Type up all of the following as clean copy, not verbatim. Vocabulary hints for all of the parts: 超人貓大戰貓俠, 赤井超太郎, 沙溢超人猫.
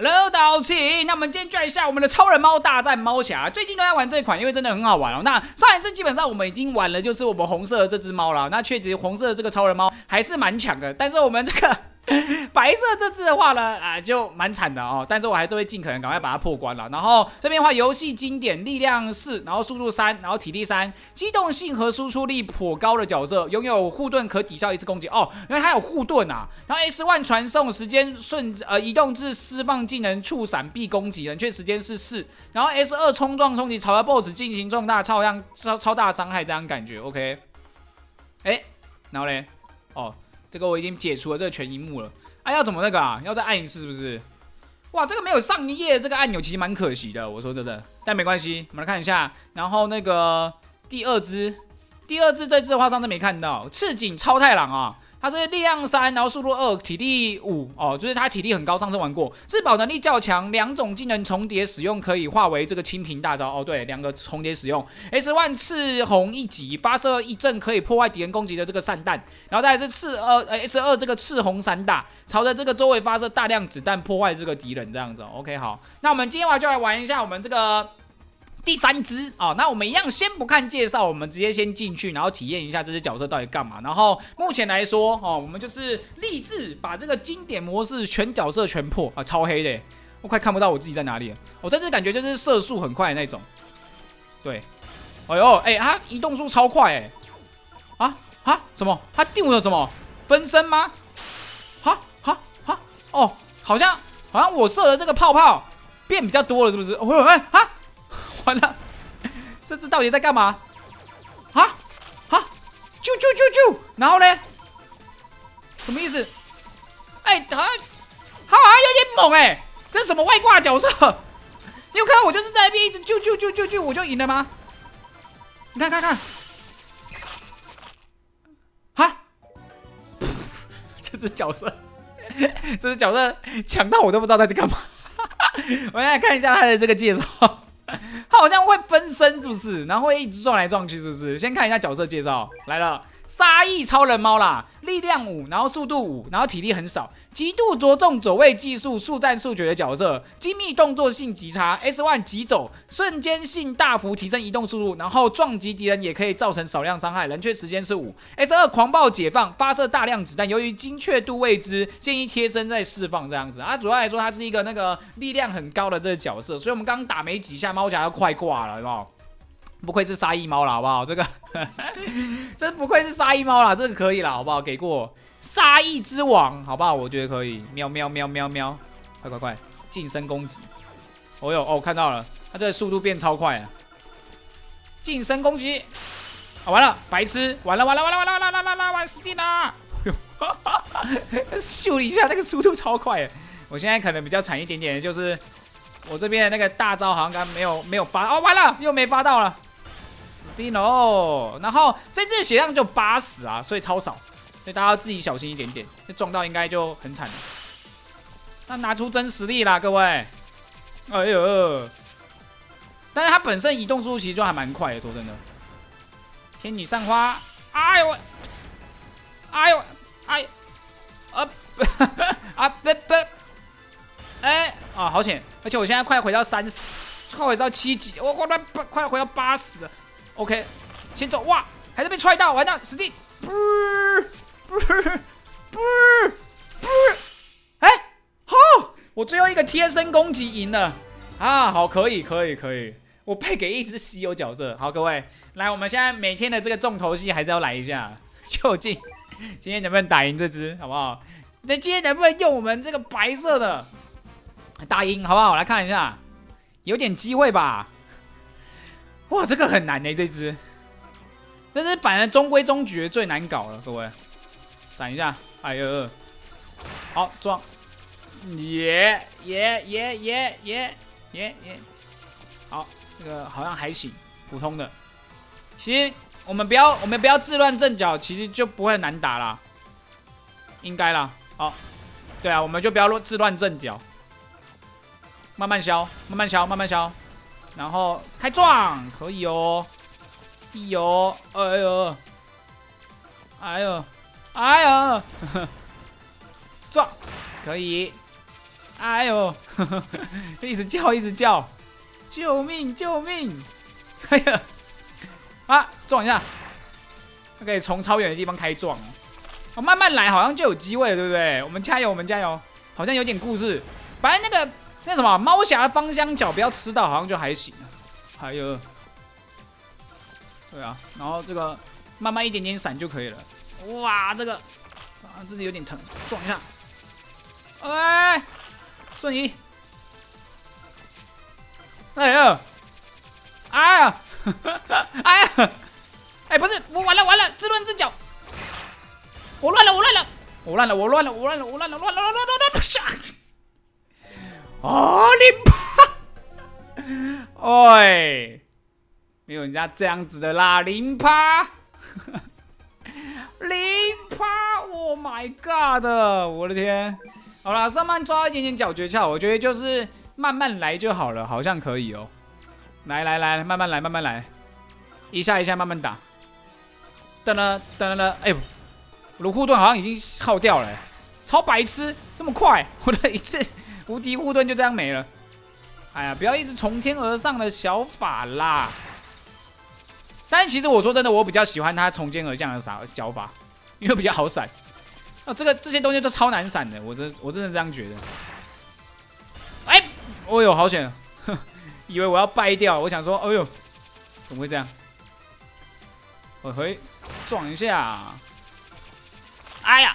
Hello， 导器，那我们今天转一下我们的超人猫大战猫侠。最近都在玩这一款，因为真的很好玩哦。那上一次基本上我们已经玩了，就是我们红色的这只猫啦。那确实红色的这个超人猫还是蛮强的，但是我们这个白色这只的话呢，啊，就蛮惨的哦。但是我还是会尽可能赶快把它破关了。然后这边的话，游戏经典力量4，然后速度3，然后体力3，机动性和输出力颇高的角色，拥有护盾可抵消一次攻击哦，因为它有护盾啊。然后 S1 传送时间移动至释放技能触闪避攻击，冷却时间是4。然后 S2 冲击朝着 BOSS 进行重大超大伤害，这样感觉 OK。哎，然后嘞，哦。 这个我已经解除了这个全荧幕了，啊，要怎么那个啊？要再按一次是不是？哇，这个没有上一页的这个按钮其实蛮可惜的，我说真的，但没关系，我们来看一下。然后那个第二只这只的话上次没看到，赤井超太郎啊，它是力量3，然后速度2，体力5哦，就是它体力很高，上次玩过，自保能力较强，两种技能重叠使用可以化为这个清屏大招哦，对，两个重叠使用。S1 赤红一级发射一阵可以破坏敌人攻击的这个散弹，然后再来是S2 这个赤红散打，朝着这个周围发射大量子弹破坏这个敌人这样子。OK， 好，那我们今天就来玩一下我们这个。 第三只啊、哦，那我们一样先不看介绍，我们直接先进去，然后体验一下这只角色到底干嘛。然后目前来说哦，我们就是立志把这个经典模式全角色全破啊，超黑的，我快看不到我自己在哪里了。我、哦、这次感觉就是射速很快的那种，对，哎呦，哎、欸，它移动速超快哎、欸，啊啊什么？它丢了什么？分身吗？哈哈哈哦，好像我射的这个泡泡变比较多了，是不是？哦哎哈。啊 完了，这只到底在干嘛？啊啊！啾啾啾啾！然后呢？什么意思？哎、欸，他好像有点猛哎、欸！这是什么外挂角色？你有看到我就是在那边一直啾啾啾啾啾，我就赢了吗？你看看看！啊！这只角色强到我都不知道他在干嘛。我来看一下他的这个介绍。 他好像会分身，是不是？然后会一直撞来撞去，是不是？先看一下角色介绍，来了，沙溢超人猫啦，力量5，然后速度5，然后体力很少，极度着重走位技术、速战速决的角色，精密动作性极差 ，S1 急走，瞬间性大幅提升移动速度，然后撞击敌人也可以造成少量伤害，冷却时间是5 ，S2 狂暴解放，发射大量子弹，由于精确度未知，建议贴身再释放这样子啊。主要来说，它是一个那个力量很高的这个角色，所以我们刚刚打没几下猫侠。 快挂了，好不好？不愧是沙溢猫啦，好不好？这个真不愧是沙溢猫啦，这个可以啦，好不好？给过沙溢之王，好不好？我觉得可以。喵喵喵喵喵，快快快，近身攻击！哦哟哦，看到了，它这个速度变超快了。近身攻击，啊完了，白痴，完了，死定啦！咻了一下，那个速度超快。我现在可能比较惨一点点，就是。 我这边的那个大招好像刚没有发哦，完了又没发到了，死定喽！然后这次血量就80啊，所以超少，所以大家要自己小心一点点，那撞到应该就很惨了。那拿出真实力啦，各位！哎呦，但是它本身移动速度其实就还蛮快的，说真的。天女散花，哎呦，哎呦，哎，啊不。 哎啊、好险！而且我现在快回到30，快回到7级，我快回到80。OK， 先走哇，还是被踹到，完蛋，死定！不，哎，好，我最后一个贴身攻击赢了啊！好，可以，我配给一只稀有角色。好，各位，来，我们现在每天的这个重头戏还是要来一下，究竟今天能不能打赢这只，好不好？那今天能不能用我们这个白色的？ 打赢好不好？我来看一下，有点机会吧。哇，这个很难欸，这只反正中规中矩最难搞了，各位。闪一下，哎呦，好撞，耶，好，这个好像还行，普通的。其实我们不要自乱阵脚，其实就不会难打啦，应该啦。好，对啊，我们就不要自乱阵脚。 慢慢消，然后开撞，可以哦，哎呦，撞，可以，哎呦，呵呵一直叫一直叫，救命救命！哎呀，啊，撞一下，他可以从超远的地方开撞。哦，慢慢来，好像就有机会了，对不对？我们加油，我们加油，好像有点故事。反正那什么猫侠的芳香脚不要吃到，好像就还行。还有，对啊，然后这个慢慢一点点闪就可以了。哇，这个啊，真的有点疼，撞一下。哎，瞬移！哎呀，哎呀，哎呀，哎，不是，我完了完了，自乱自脚，我乱了我乱了我乱了我乱了我乱了我乱了乱了乱了乱了！哦，零趴！哎，没有人家这样子的啦，零趴，零趴 ！Oh my god！ 我的天！好啦，上半抓一点点小诀窍，我觉得就是慢慢来就好了，好像可以哦。来来来，慢慢来，慢慢来，一下一下慢慢打。噔了噔了，哎呦，我的护盾好像已经耗掉了、欸，超白痴，这么快，我的一次无敌护盾就这样没了。哎呀，不要一直从天而上的小法啦。但其实我说真的，我比较喜欢他从天而降的小法，因为比较好闪。啊，这些东西都超难闪的，我真的这样觉得。哎、欸，哦呦，好险！以为我要败掉，我想说，哦呦，怎么会这样？我回撞一下，哎呀，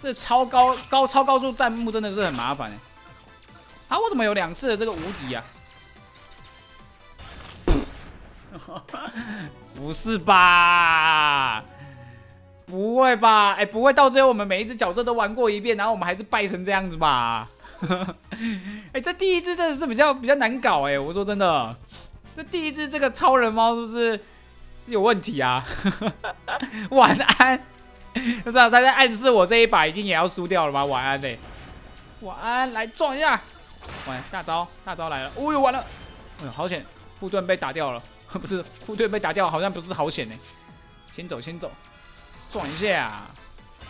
这超高速弹幕真的是很麻烦哎。啊，我怎么有两次的这个无敌啊？不是吧？不会吧？哎、欸，不会到最后我们每一只角色都玩过一遍，然后我们还是败成这样子吧？哎、欸，这第一只真的是比较难搞哎、欸，我说真的，这第一只这个超人猫是有问题啊！晚安，不知道他在暗示我这一把一定也要输掉了吧？晚安嘞、欸，晚安，来撞一下，喂，大招来了，哦呦完了，哎呦好险，护盾被打掉了，不是护盾被打掉好像不是好险哎、欸，先走。撞一下，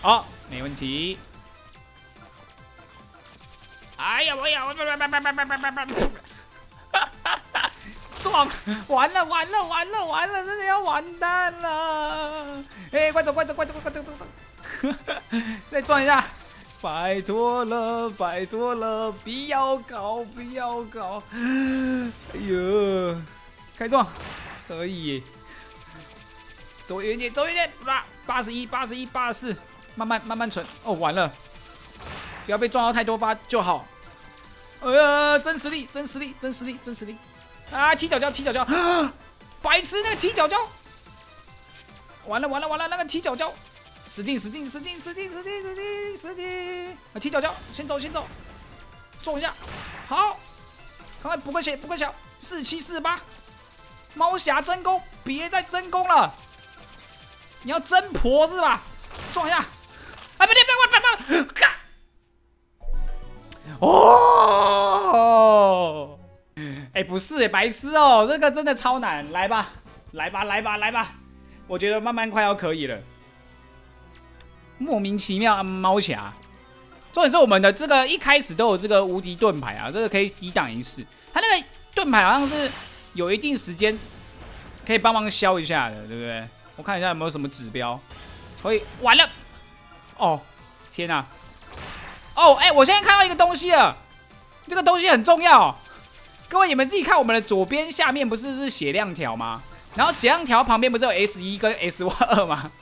好、哦，没问题。哎呀，我不！撞，完了，真的要完蛋了！哎，快走！再撞一下，拜托了，不要搞！哎呦，开撞，可以。走远点，81、84，慢慢存。哦，完了，不要被撞到太多发就好。真实力！啊，踢脚胶！白痴，那个踢脚胶！完了，那个踢脚胶！死定！啊，踢脚胶，先走，撞一下，好，赶快补个血，47、48，猫侠真攻，别再真攻了。你要真婆是吧？撞一下！哎，别！哦！哎，不是哎、欸，白痴哦、喔，这个真的超难。来吧！我觉得慢慢快要可以了。莫名其妙啊，猫侠！重点是我们的这个一开始都有这个无敌盾牌啊，这个可以抵挡一次。他那个盾牌好像是有一定时间可以帮忙消一下的，对不对？我看一下有没有什么指标，可以完了。哦，天哪！哦，哎，我现在看到一个东西了，这个东西很重要。各位，你们自己看，我们的左边下面不是血量条吗？然后血量条旁边不是有 S1跟 S2吗？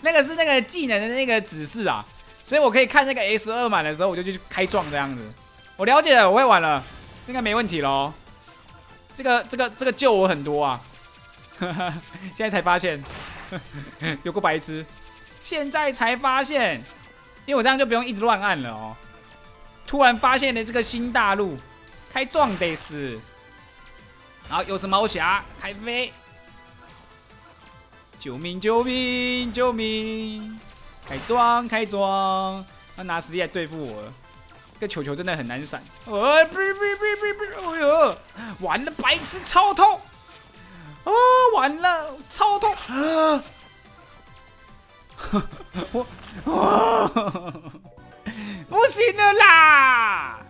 那个是那个技能的那个指示啊，所以我可以看那个 S2满的时候，我就去开撞这样子。我了解了，我会玩了，应该没问题喽。这个救我很多啊。现在才发现有个白痴，现在才发现，因为我这样就不用一直乱按了哦。突然发现了这个新大陆，开撞得死。然后又是猫侠开飞，救命救命救命！开撞开撞，他拿实力来对付我了。这个球球真的很难闪。不，哎呦，完了，白痴超痛！啊，完了，超痛！啊，我，不行了啦！